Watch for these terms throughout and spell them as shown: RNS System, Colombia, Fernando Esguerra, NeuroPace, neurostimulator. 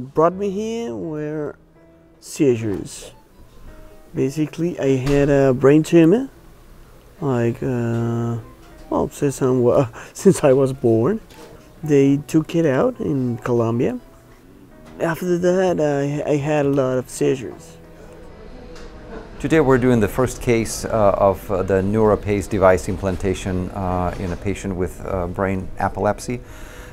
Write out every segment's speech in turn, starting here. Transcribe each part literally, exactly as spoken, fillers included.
what brought me here were seizures. Basically, I had a brain tumor, like, uh, well, since, I'm, uh, since I was born. They took it out in Colombia. After that, I, I had a lot of seizures. Today we're doing the first case uh, of uh, the NeuroPace device implantation uh, in a patient with uh, brain epilepsy.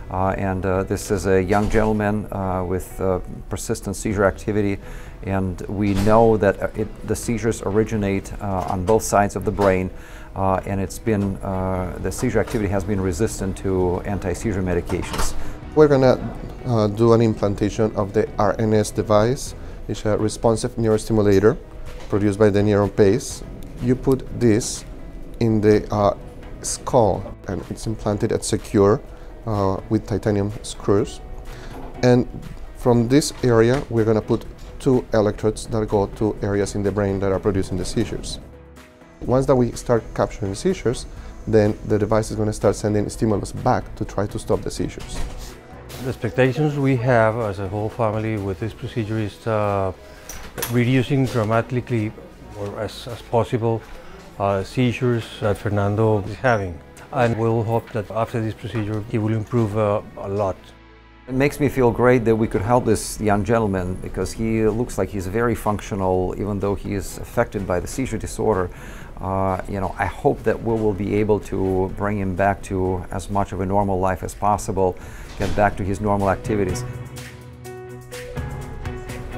Uh, and uh, this is a young gentleman uh, with uh, persistent seizure activity. And we know that it, the seizures originate uh, on both sides of the brain. Uh, and it's been, uh, the seizure activity has been resistant to anti-seizure medications. We're going to uh, do an implantation of the R N S device. It's a responsive neurostimulator produced by the NeuroPace. You put this in the uh, skull, and it's implanted and secure uh, with titanium screws. And from this area, we're going to put two electrodes that go to areas in the brain that are producing the seizures. Once that we start capturing seizures, then the device is going to start sending stimulus back to try to stop the seizures. The expectations we have as a whole family with this procedure is uh, reducing dramatically, or as, as possible, uh, seizures that Fernando is having. And we'll hope that after this procedure, he will improve uh, a lot. It makes me feel great that we could help this young gentleman, because he looks like he's very functional, even though he is affected by the seizure disorder. Uh, you know, I hope that we will be able to bring him back to as much of a normal life as possible, get back to his normal activities.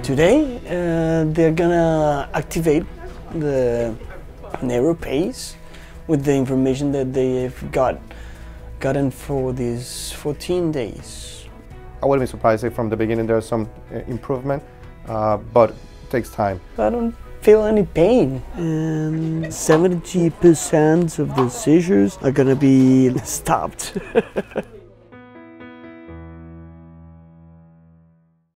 Today, uh, they're gonna activate the NeuroPace with the information that they've got gotten for these fourteen days. I wouldn't be surprised if from the beginning there's some improvement, uh, but it takes time. I don't feel any pain. And seventy percent of the seizures are gonna be stopped.